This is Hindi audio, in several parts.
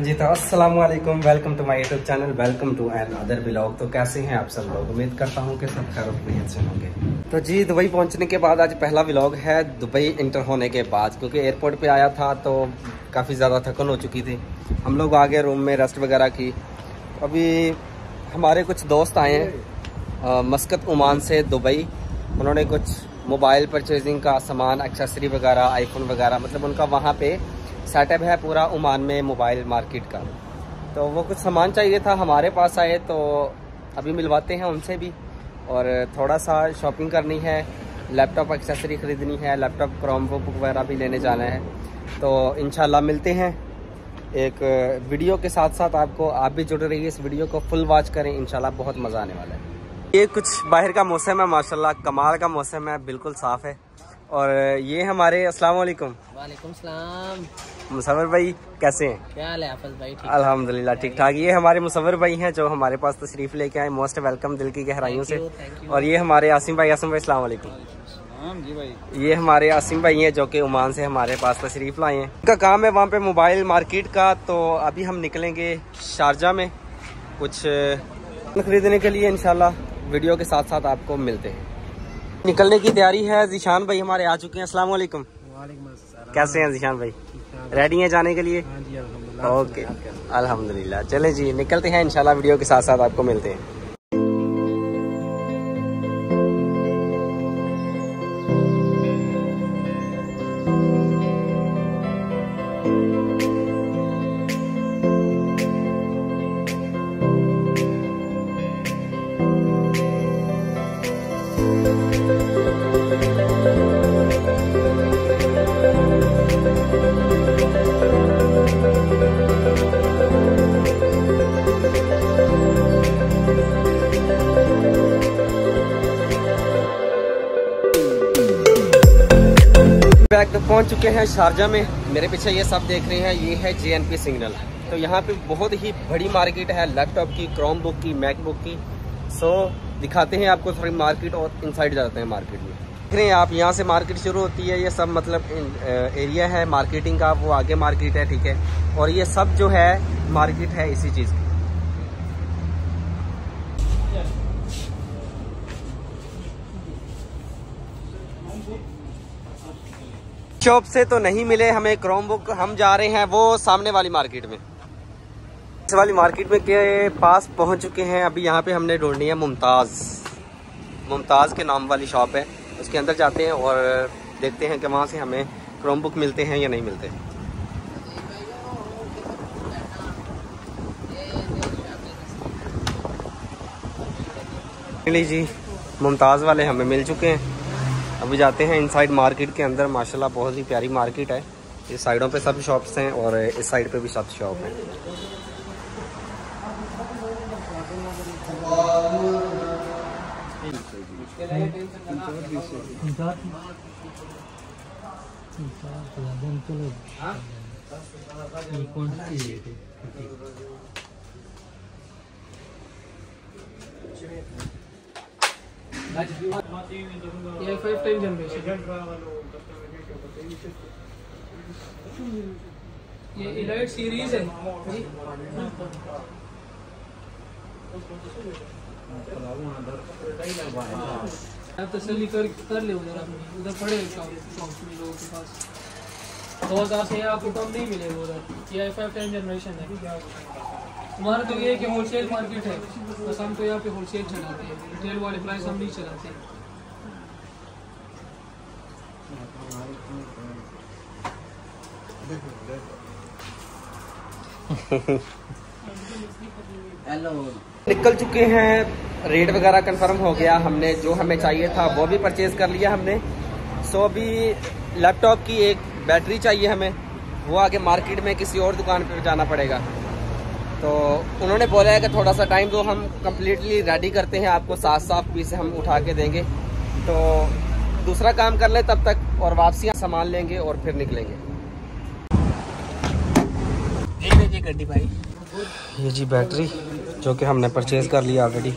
हाँ जी, तो अस्सलाम वालेकुम, welcome to my YouTube channel, welcome to another blog. तो कैसे हैं आप सब लोग? उम्मीद करता हूँ कि सब खैर से होंगे। तो जी, दुबई पहुँचने के बाद आज पहला ब्लॉग है दुबई इंटर होने के बाद, क्योंकि एयरपोर्ट पे आया था तो काफ़ी ज़्यादा थकन हो चुकी थी। हम लोग आ गए रूम में, रेस्ट वगैरह की। अभी हमारे कुछ दोस्त आए हैं मस्कत ओमान से दुबई। उन्होंने कुछ मोबाइल परचेजिंग का सामान, एक्सेसरी वगैरह, आईफोन वगैरह, मतलब उनका वहाँ पे सेटअप है पूरा ओमान में मोबाइल मार्केट का। तो वो कुछ सामान चाहिए था, हमारे पास आए, तो अभी मिलवाते हैं उनसे भी। और थोड़ा सा शॉपिंग करनी है, लैपटॉप एक्सेसरी ख़रीदनी है, लैपटॉप क्रोमबुक वगैरह भी लेने जाना है। तो इंशाल्लाह मिलते हैं एक वीडियो के साथ। साथ आपको आप भी जुड़ रही है इस वीडियो को, फुल वॉच करें, इंशाल्लाह बहुत मज़ा आने वाला है। ये कुछ बाहर का मौसम है, माशाल्लाह कमाल का मौसम है, बिल्कुल साफ़ है। और ये हमारे अस्सलाम वालेकुम। वालेकुम सलाम मुसव्वर भाई, कैसे हैं? क्या हाल है आफिज भाई? अल्हम्दुलिल्लाह ठीक ठाक। ये हमारे मुसव्वर भाई हैं जो हमारे पास तशरीफ़ लेके आए। मोस्ट वेलकम दिल की गहराइयों से। और ये हमारे आसिम भाई। आसिम भाई अस्सलाम वालेकुम। जी भाई, ये हमारे आसिम भाई हैं जो कि ओमान से हमारे पास तशरीफ़ लाए हैं। उनका काम है वहाँ पे मोबाइल मार्केट का। तो अभी हम निकलेंगे शारजा में कुछ खरीदने के लिए। इंशाल्लाह वीडियो के साथ साथ आपको मिलते हैं। निकलने की तैयारी है। जिशान भाई हमारे आ चुके हैं। अस्सलाम वालेकुम। कैसे हैं जिशान भाई? रेडी हैं जाने के लिए? हाँ जी, अल्हम्दुलिल्लाह। ओके, अल्हम्दुलिल्लाह। चलें जी, निकलते हैं, इंशाल्लाह वीडियो के साथ साथ आपको मिलते हैं। बैक पहुंच चुके हैं शारजा में। मेरे पीछे ये सब देख रहे हैं, ये है JNP सिग्नल। तो यहाँ पे बहुत ही बड़ी मार्केट है लैपटॉप की, क्रोमबुक की, मैकबुक की। सो दिखाते हैं आपको थोड़ी मार्केट और इनसाइड जाते हैं मार्केट में। देख रहे हैं आप, यहाँ से मार्केट शुरू होती है। ये सब मतलब एरिया है मार्केटिंग का, वो आगे मार्केट है, ठीक है। और ये सब जो है मार्केट है इसी चीज़ की। शॉप से तो नहीं मिले हमें क्रोमबुक। हम जा रहे हैं वो सामने वाली मार्केट में। इस वाली मार्केट में के पास पहुंच चुके हैं। अभी यहाँ पे हमने ढूंढनी है मुमताज़ के नाम वाली शॉप है, उसके अंदर जाते हैं और देखते हैं कि वहाँ से हमें क्रोमबुक मिलते हैं या नहीं मिलते। मिली जी, मुमताज़ वाले हमें मिल चुके हैं। अभी जाते हैं इनसाइड मार्केट के अंदर। माशाल्लाह बहुत ही प्यारी मार्केट है। इस साइडों पे सब शॉप्स हैं और इस साइड पे भी सब शॉप हैं। ये 5 टाइम जनरेशन, ये इलाइट सीरीज है जी। आप तसल्ली कर ले उधर, अपनी उधर पड़े शॉप्स में लोगों के पास। 2000 से आपको कम नहीं मिलेगा उधर। ये 5 टाइम जनरेशन है। हमारा तो ये है कि होलसेल मार्केट है, बस हम तो यहाँ पे होलसेल चलाते हैं, रिटेल वाले प्राइस हम नहीं चलाते। हेलो, निकल चुके हैं। रेट वगैरह कंफर्म हो गया, हमने जो हमें चाहिए था वो भी परचेज कर लिया हमने। सो अभी लैपटॉप की एक बैटरी चाहिए हमें, वो आगे मार्केट में किसी और दुकान पर जाना पड़ेगा। तो उन्होंने बोला है कि थोड़ा सा टाइम दो, हम कम्प्लीटली रेडी करते हैं, आपको साफ पीस हम उठा के देंगे। तो दूसरा काम कर लें तब तक, और वापसी सामान लेंगे और फिर निकलेंगे। ये जी बैटरी जो कि हमने परचेज कर लिया ऑलरेडी।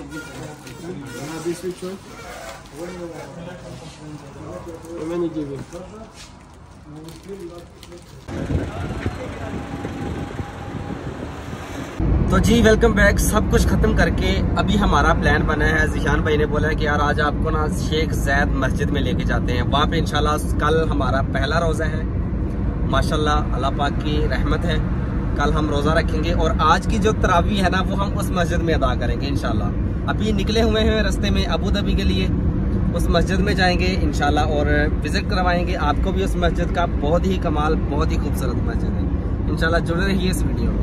तो जी वेलकम बैक। सब कुछ खत्म करके अभी हमारा प्लान बना है, जिशान भाई ने बोला है कि यार आज आपको ना शेख जैद मस्जिद में लेके जाते हैं, वहाँ पे इंशाल्लाह कल हमारा पहला रोज़ा है। माशाल्लाह अल्लाह पाक की रहमत है, कल हम रोज़ा रखेंगे और आज की जो तरावी है ना वो हम उस मस्जिद में अदा करेंगे इंशाल्लाह। अभी निकले हुए हैं रास्ते में अबू धाबी के लिए, उस मस्जिद में जाएंगे इंशाल्लाह और विज़िट करवाएंगे आपको भी उस मस्जिद का। बहुत ही कमाल, बहुत ही खूबसूरत मस्जिद है इंशाल्लाह। जुड़े रहिए इस वीडियो में।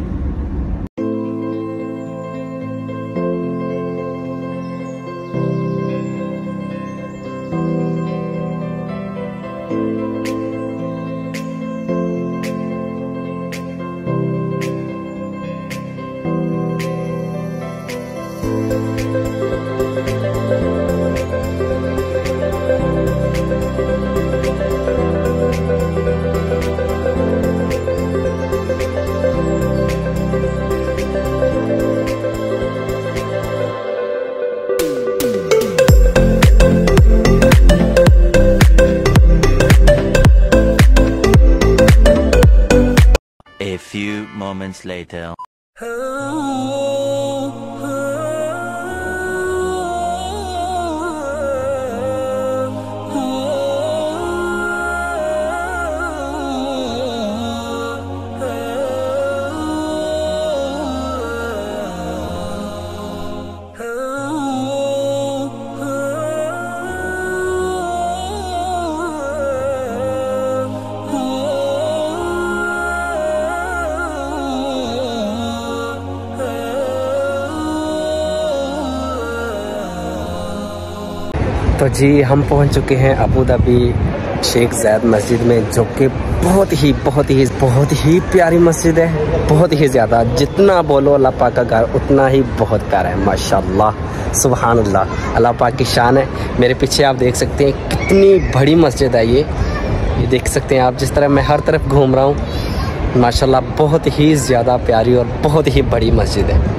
A few moments later. तो जी हम पहुंच चुके हैं अबू धाबी शेख जैद मस्जिद में, जो कि बहुत ही प्यारी मस्जिद है। बहुत ही ज़्यादा, जितना बोलो अल्लाह पाक का घर उतना ही बहुत प्यारा है। माशाल्लाह, सुबहानअल्लाह, अल्लाह पाक की शान है। मेरे पीछे आप देख सकते हैं कितनी बड़ी मस्जिद है ये देख सकते हैं आप। जिस तरह मैं हर तरफ घूम रहा हूँ, माशाल्लाह बहुत ही ज़्यादा प्यारी और बहुत ही बड़ी मस्जिद है।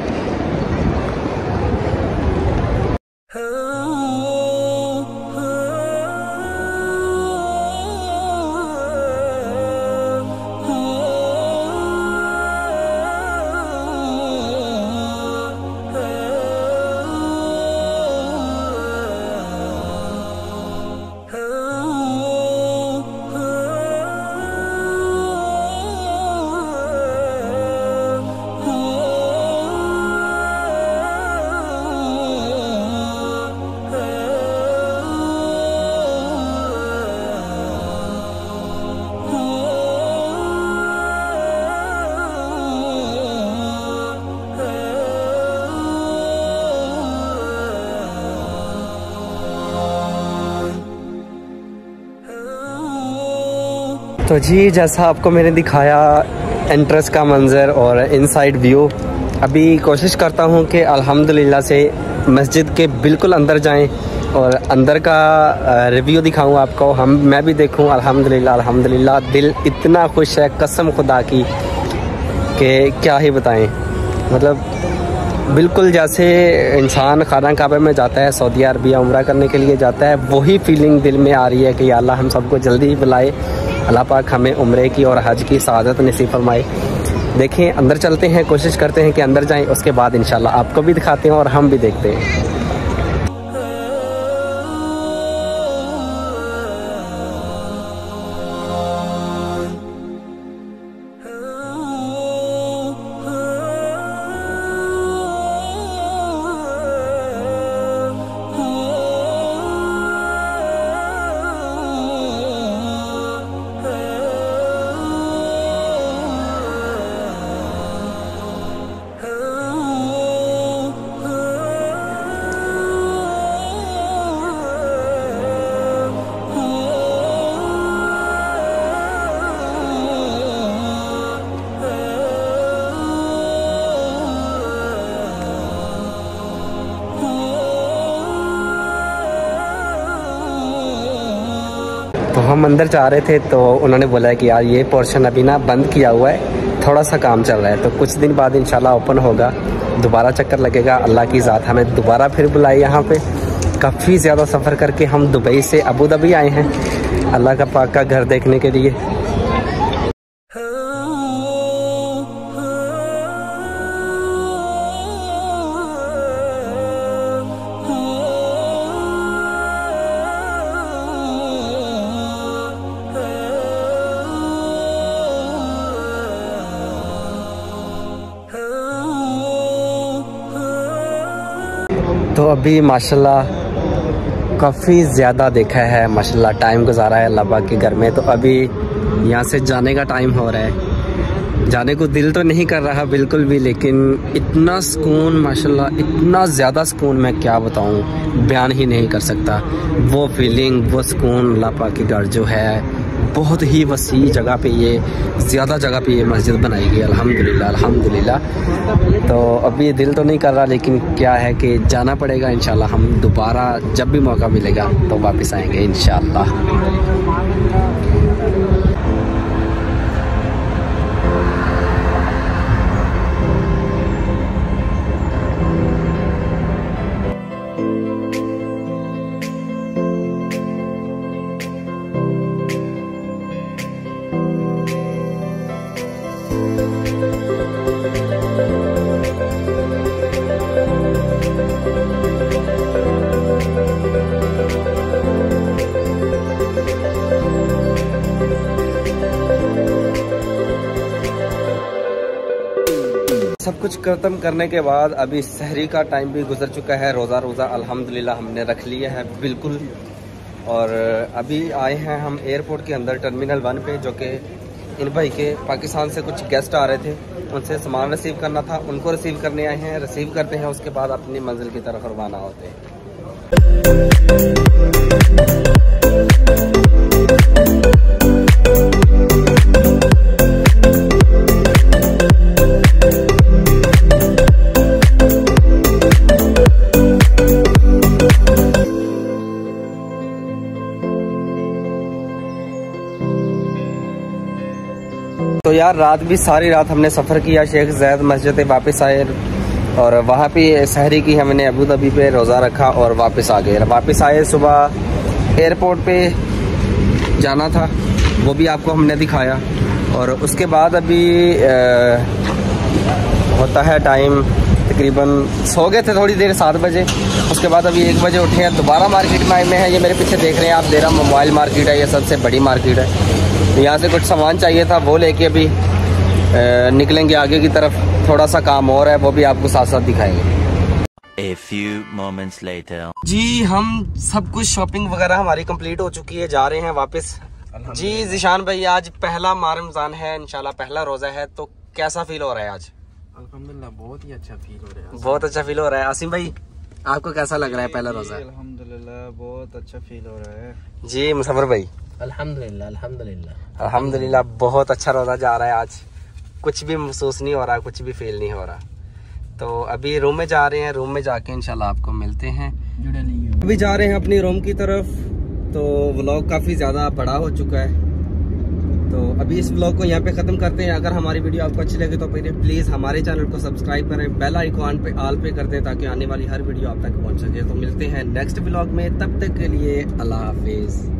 तो जी जैसा आपको मैंने दिखाया एंट्रेंस का मंज़र और इनसाइड व्यू, अभी कोशिश करता हूँ कि अल्हम्दुलिल्लाह से मस्जिद के बिल्कुल अंदर जाएं और अंदर का रिव्यू दिखाऊँ आपको। मैं भी देखूँ अल्हम्दुलिल्लाह अल्हम्दुलिल्लाह। दिल इतना खुश है कसम खुदा की कि क्या ही बताएं। मतलब बिल्कुल जैसे इंसान खाना काबे में जाता है, सऊदी अरबिया उम्रा करने के लिए जाता है, वही फीलिंग दिल में आ रही है कि या अल्लाह हम सबको जल्दी ही बुलाए, अल्लाह पाक हमें उम्रे की और हज की सआदत नसीब फरमाए। देखें अंदर चलते हैं, कोशिश करते हैं कि अंदर जाएं, उसके बाद इंशाल्लाह आपको भी दिखाते हैं और हम भी देखते हैं। तो हम अंदर जा रहे थे तो उन्होंने बोला कि यार ये पोर्शन अभी ना बंद किया हुआ है, थोड़ा सा काम चल रहा है, तो कुछ दिन बाद इंशाल्लाह ओपन होगा, दोबारा चक्कर लगेगा। अल्लाह की ज़ात हमें दोबारा फिर बुलाई। यहाँ पे काफ़ी ज़्यादा सफ़र करके हम दुबई से अबू धाबी आए हैं अल्लाह का पाक का घर देखने के लिए। तो अभी माशाल्लाह काफ़ी ज़्यादा देखा है, माशाल्लाह टाइम गुजारा है अल्लाह पाक के घर में। तो अभी यहाँ से जाने का टाइम हो रहा है, जाने को दिल तो नहीं कर रहा बिल्कुल भी, लेकिन इतना सुकून माशाल्लाह, इतना ज़्यादा सुकून मैं क्या बताऊँ, बयान ही नहीं कर सकता। वो फीलिंग, वो सुकून, अल्लाह पाक के घर जो है बहुत ही वसी जगह पे, ये ज़्यादा जगह पे ये मस्जिद बनाई गई, अल्हम्दुलिल्लाह अल्हम्दुलिल्लाह। तो अभी दिल तो नहीं कर रहा, लेकिन क्या है कि जाना पड़ेगा। इंशाल्लाह हम दोबारा जब भी मौका मिलेगा तो वापस आएंगे इंशाल्लाह। सब कुछ खत्म करने के बाद अभी सहरी का टाइम भी गुजर चुका है। रोज़ा अल्हम्दुलिल्लाह हमने रख लिया है बिल्कुल। और अभी आए हैं हम एयरपोर्ट के अंदर टर्मिनल 1 पे, जो कि इन भाई के पाकिस्तान से कुछ गेस्ट आ रहे थे, उनसे सामान रिसीव करना था, उनको रिसीव करने आए हैं। रिसीव करते हैं, उसके बाद अपनी मंजिल की तरफ रवाना होते हैं। तो यार रात भी, सारी रात हमने सफ़र किया। शेख जैद मस्जिद वापस आए और वहाँ पे सहरी की हमने अबू धाबी पे रोज़ा रखा और वापस आ गए। वापस आए, सुबह एयरपोर्ट पे जाना था, वो भी आपको हमने दिखाया। और उसके बाद अभी होता है टाइम, तकरीबन सो गए थे थोड़ी देर 7 बजे। उसके बाद अभी 1 बजे उठे हैं, दोबारा मार्केट में आए हैं। ये मेरे पीछे देख रहे हैं आप, देहरा मोबाइल मार्केट है, ये सबसे बड़ी मार्केट है। यहाँ से कुछ सामान चाहिए था, वो लेके अभी निकलेंगे आगे की तरफ। थोड़ा सा काम और है, वो भी आपको साथ साथ दिखाएंगे। A few moments later. जी हम सब कुछ शॉपिंग वगैरह हमारी कंप्लीट हो चुकी है, जा रहे हैं वापस। जी जिशान भाई, आज पहला माह रमज़ान है, इंशाल्लाह पहला रोज़ा है, तो कैसा फील हो रहा है आज? अल्हम्दुलिल्लाह बहुत ही अच्छा फील हो रहा है, बहुत अच्छा फील हो रहा है। आसिम भाई आपको कैसा लग रहा है पहला रोज़ा? अल्हम्दुलिल्लाह बहुत अच्छा फील हो रहा है। जी मुसव्वर भाई? अल्हम्दुलिल्लाह अल्हम्दुलिल्लाह अल्हम्दुलिल्लाह बहुत अच्छा रोज़ा जा रहा है आज, कुछ भी महसूस नहीं हो रहा, कुछ भी फील नहीं हो रहा। तो अभी रूम में जा रहे हैं, रूम में जाके इंशाल्लाह आपको मिलते हैं। जुड़े नहीं हो, अभी जा रहे हैं अपनी रूम की तरफ। तो व्लॉग काफ़ी ज़्यादा बड़ा हो चुका है, तो अभी इस व्लॉग को यहाँ पे ख़त्म करते हैं। अगर हमारी वीडियो आपको अच्छी लगे तो प्लीज़ हमारे चैनल को सब्सक्राइब करें, बेल आइकॉन पे ऑल पे कर दें, ताकि आने वाली हर वीडियो आप तक पहुँच सके। तो मिलते हैं नेक्स्ट व्लॉग में, तब तक के लिए अल्लाह हाफिज़।